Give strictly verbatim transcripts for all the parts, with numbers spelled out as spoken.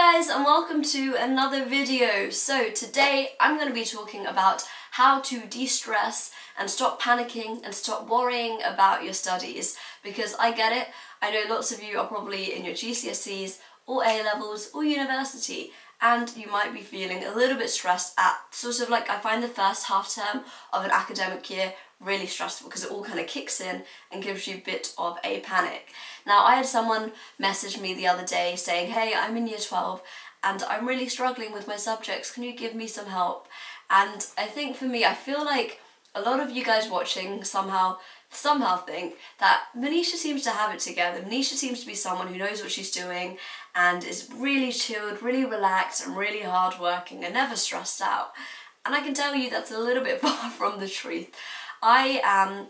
Hey guys, and welcome to another video. So today I'm going to be talking about how to de-stress and stop panicking and stop worrying about your studies, because I get it. I know lots of you are probably in your G C S Es or A levels or university, and you might be feeling a little bit stressed at sort of like I find the first half term of an academic year really stressful because it all kind of kicks in and gives you a bit of a panic. Now, I had someone message me the other day saying, hey, I'm in year twelve and I'm really struggling with my subjects, can you give me some help? And I think for me, I feel like a lot of you guys watching somehow somehow think that Manisha seems to have it together. Manisha seems to be someone who knows what she's doing and is really chilled, really relaxed and really hardworking and never stressed out. And I can tell you that's a little bit far from the truth. I am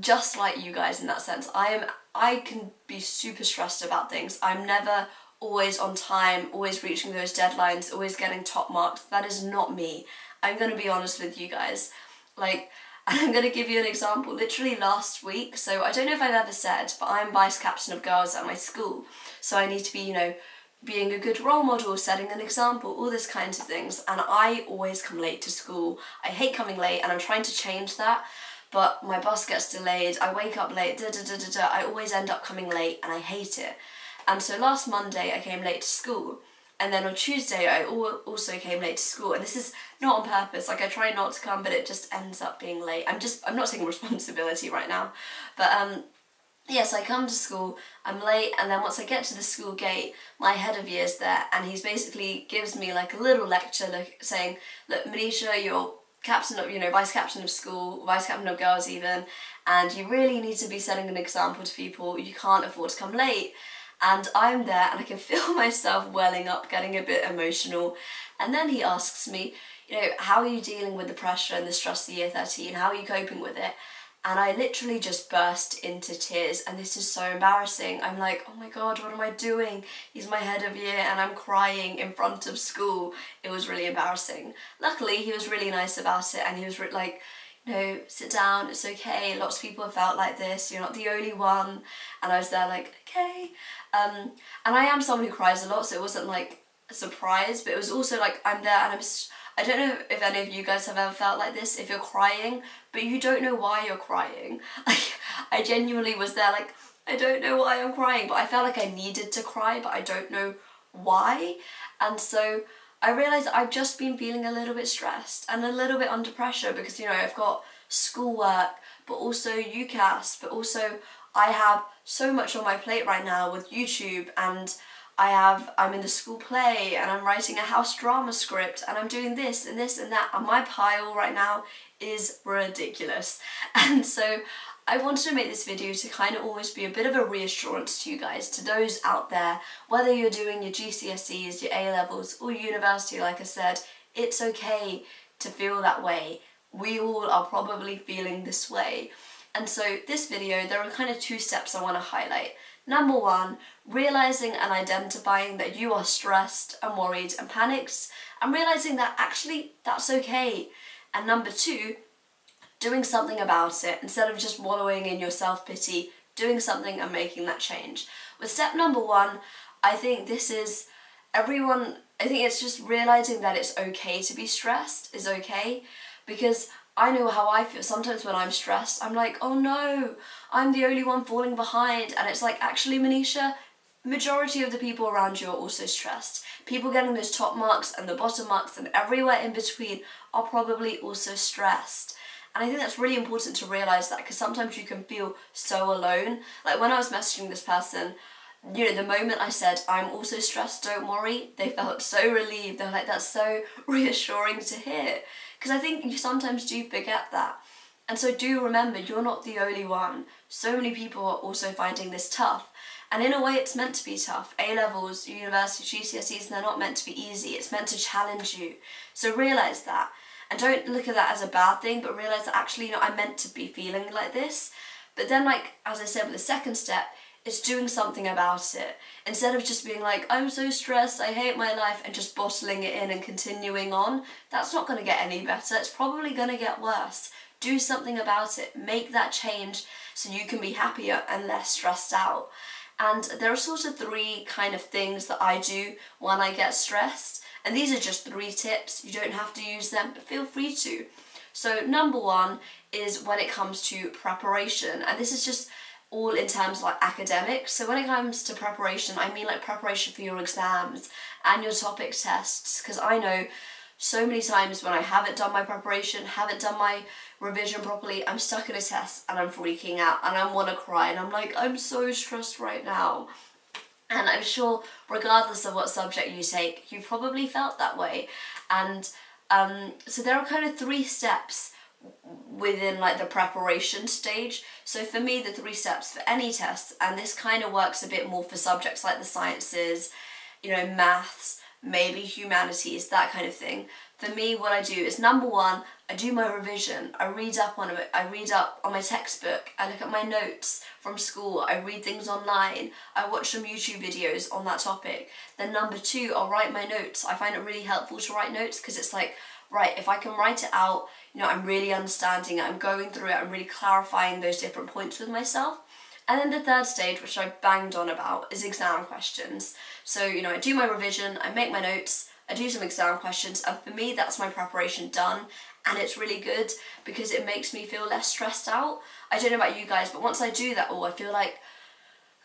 just like you guys in that sense. I am. I can be super stressed about things. I'm never always on time, always reaching those deadlines, always getting top marks. That is not me. I'm going to be honest with you guys. Like, I'm going to give you an example. Literally last week, so I don't know if I've ever said, but I'm vice captain of girls at my school. So I need to be, you know, being a good role model, setting an example, all this kinds of things. And I always come late to school. I hate coming late, and I'm trying to change that, but my bus gets delayed, I wake up late, da da da da da, I always end up coming late and I hate it. And so last Monday I came late to school, and then on Tuesday I also came late to school, and this is not on purpose, like I try not to come but it just ends up being late. I'm just, I'm not taking responsibility right now, but um, yes, I come to school, I'm late, and then once I get to the school gate, my head of year's there, and he's basically gives me like a little lecture look, saying, look, Manisha, you're captain of, you know, vice captain of school, vice captain of girls even, and you really need to be setting an example to people, you can't afford to come late. And I'm there, and I can feel myself welling up, getting a bit emotional, and then he asks me, you know, how are you dealing with the pressure and the stress of year thirteen, how are you coping with it? And I literally just burst into tears, and this is so embarrassing. I'm like, oh my god, what am I doing? He's my head of year and I'm crying in front of school. It was really embarrassing. Luckily, he was really nice about it, and he was like, you know, sit down, it's okay, lots of people have felt like this, you're not the only one. And I was there like, okay. Um, and I am someone who cries a lot, so it wasn't like a surprise, but it was also like, I'm there and I'm... I don't know if any of you guys have ever felt like this, if you're crying, but you don't know why you're crying. Like, I genuinely was there like, I don't know why I'm crying, but I felt like I needed to cry, but I don't know why. And so I realised I've just been feeling a little bit stressed and a little bit under pressure because, you know, I've got schoolwork, but also U C A S, but also I have so much on my plate right now with YouTube, and I have, I'm in the school play, and I'm writing a house drama script, and I'm doing this and this and that, and my pile right now is ridiculous. And so I wanted to make this video to kind of almost be a bit of a reassurance to you guys, to those out there, whether you're doing your G C S Es, your A levels or university, like I said, it's okay to feel that way. We all are probably feeling this way. And so this video, there are kind of two steps I want to highlight. Number one, realising and identifying that you are stressed and worried and panicked, and realising that actually that's okay. And number two, doing something about it instead of just wallowing in your self-pity, doing something and making that change. With step number one, I think this is everyone, I think it's just realising that it's okay to be stressed is okay, because I know how I feel. Sometimes when I'm stressed, I'm like, oh no, I'm the only one falling behind. And it's like, actually, Manisha, majority of the people around you are also stressed. People getting those top marks and the bottom marks and everywhere in between are probably also stressed. And I think that's really important to realise that, because sometimes you can feel so alone. Like when I was messaging this person, you know, the moment I said, I'm also stressed, don't worry, they felt so relieved. They were like, that's so reassuring to hear. Because I think you sometimes do forget that. And so do remember, you're not the only one. So many people are also finding this tough. And in a way, it's meant to be tough. A levels, university, G C S Es, they're not meant to be easy. It's meant to challenge you. So realise that. And don't look at that as a bad thing, but realise that actually, you know, I'm meant to be feeling like this. But then, like, as I said, with the second step, it's doing something about it. Instead of just being like, I'm so stressed, I hate my life, and just bottling it in and continuing on, that's not going to get any better. It's probably going to get worse. Do something about it. Make that change so you can be happier and less stressed out. And there are sort of three kind of things that I do when I get stressed, and these are just three tips. You don't have to use them, but feel free to. So number one is when it comes to preparation, and this is just all in terms of like academics. So when it comes to preparation, I mean like preparation for your exams and your topic tests, because I know so many times when I haven't done my preparation, haven't done my revision properly, I'm stuck in a test and I'm freaking out and I want to cry and I'm like, I'm so stressed right now. And I'm sure regardless of what subject you take, you probably felt that way. And um, so there are kind of three steps within like the preparation stage. So for me, the three steps for any test, and this kind of works a bit more for subjects like the sciences, you know, maths, maybe humanities, that kind of thing. For me, what I do is, number one, I do my revision. I read up on it. I read up on my textbook. I look at my notes from school. I read things online. I watch some YouTube videos on that topic. Then number two, I'll write my notes. I find it really helpful to write notes because it's like, right, if I can write it out, you know, I'm really understanding it, I'm going through it, I'm really clarifying those different points with myself. And then the third stage, which I banged on about, is exam questions. So, you know, I do my revision, I make my notes, I do some exam questions, and for me, that's my preparation done, and it's really good because it makes me feel less stressed out. I don't know about you guys, but once I do that all, I feel like,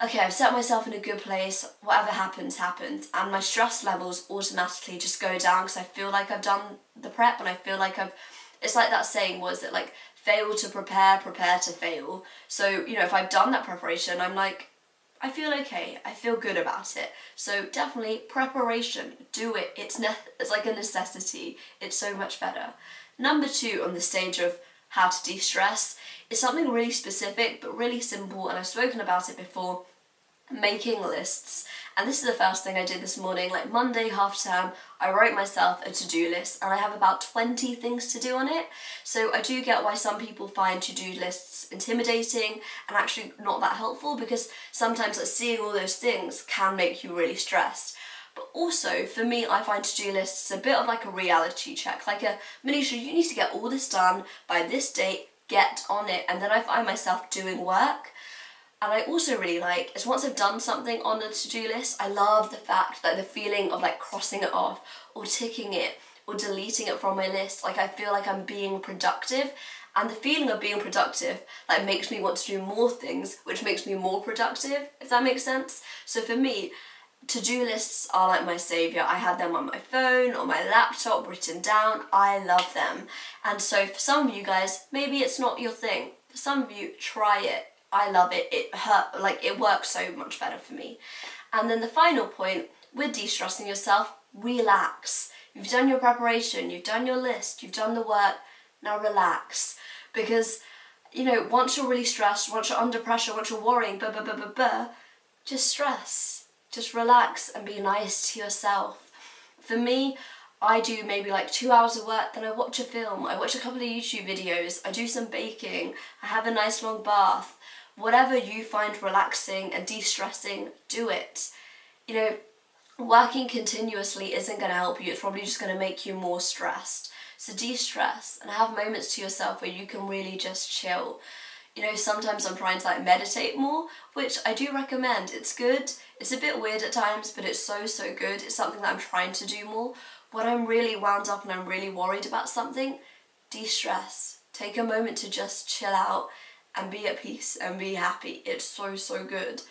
okay, I've set myself in a good place, whatever happens, happens, and my stress levels automatically just go down because I feel like I've done the prep, and I feel like I've, it's like that saying, was it like, fail to prepare, prepare to fail. So, you know, if I've done that preparation, I'm like, I feel okay, I feel good about it. So definitely preparation, do it, it's, ne it's like a necessity, it's so much better. Number two on the stage of how to de-stress is something really specific but really simple, and I've spoken about it before, making lists. And this is the first thing I did this morning, like Monday half term, I wrote myself a to-do list and I have about twenty things to do on it. So I do get why some people find to-do lists intimidating and actually not that helpful, because sometimes like, seeing all those things can make you really stressed. But also, for me, I find to-do lists a bit of like a reality check, like a, Manisha, you need to get all this done by this date, get on it. And then I find myself doing work. And I also really like is once I've done something on the to-do list, I love the fact that the feeling of like crossing it off or ticking it or deleting it from my list, like I feel like I'm being productive, and the feeling of being productive like makes me want to do more things, which makes me more productive, if that makes sense. So for me, to-do lists are like my saviour. I had them on my phone or my laptop written down. I love them. And so for some of you guys, maybe it's not your thing. For some of you, try it. I love it, it hurt, like it works so much better for me. And then the final point, with de-stressing yourself, relax. You've done your preparation, you've done your list, you've done the work, now relax. Because, you know, once you're really stressed, once you're under pressure, once you're worrying, blah, blah, blah, blah, blah, just stress, just relax and be nice to yourself. For me, I do maybe like two hours of work, then I watch a film, I watch a couple of YouTube videos, I do some baking, I have a nice long bath. Whatever you find relaxing and de-stressing, do it. You know, working continuously isn't going to help you, it's probably just going to make you more stressed. So de-stress and have moments to yourself where you can really just chill. You know, sometimes I'm trying to like meditate more, which I do recommend. It's good, it's a bit weird at times, but it's so, so good. It's something that I'm trying to do more. When I'm really wound up and I'm really worried about something, de-stress. Take a moment to just chill out and be at peace and be happy. It's so, so good.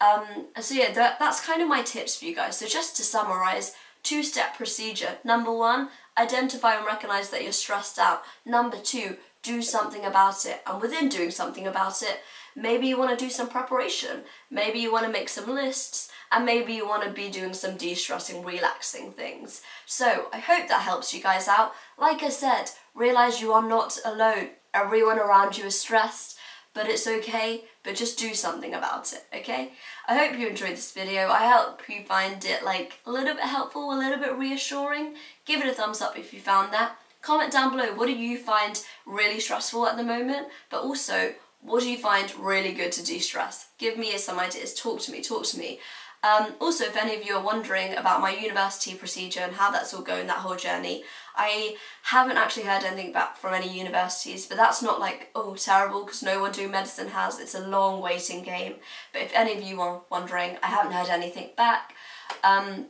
Um, so yeah, that, that's kind of my tips for you guys. So just to summarise, two-step procedure. Number one, identify and recognise that you're stressed out. Number two, do something about it. And within doing something about it, maybe you want to do some preparation. Maybe you want to make some lists. And maybe you want to be doing some de-stressing, relaxing things. So I hope that helps you guys out. Like I said, realise you are not alone. Everyone around you is stressed. But it's okay, but just do something about it, okay? I hope you enjoyed this video. I hope you find it like a little bit helpful, a little bit reassuring. Give it a thumbs up if you found that. Comment down below, what do you find really stressful at the moment? But also, what do you find really good to de-stress? Give me some ideas, talk to me, talk to me. Um, also, if any of you are wondering about my university procedure and how that's all going, that whole journey, I haven't actually heard anything back from any universities, but that's not like, oh, terrible, because no one doing medicine has. It's a long waiting game. But if any of you are wondering, I haven't heard anything back. Um,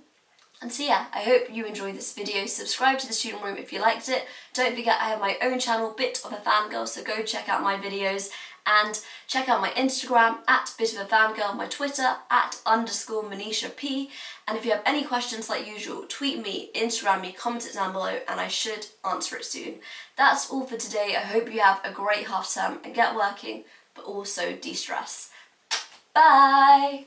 And so yeah, I hope you enjoyed this video. Subscribe to The Student Room if you liked it. Don't forget I have my own channel, Bit of a Fangirl, so go check out my videos. And check out my Instagram, at Bit of a Fangirl, my Twitter, at underscore Manisha P. And if you have any questions like usual, tweet me, Instagram me, comment it down below, and I should answer it soon. That's all for today. I hope you have a great half term and get working, but also de-stress. Bye!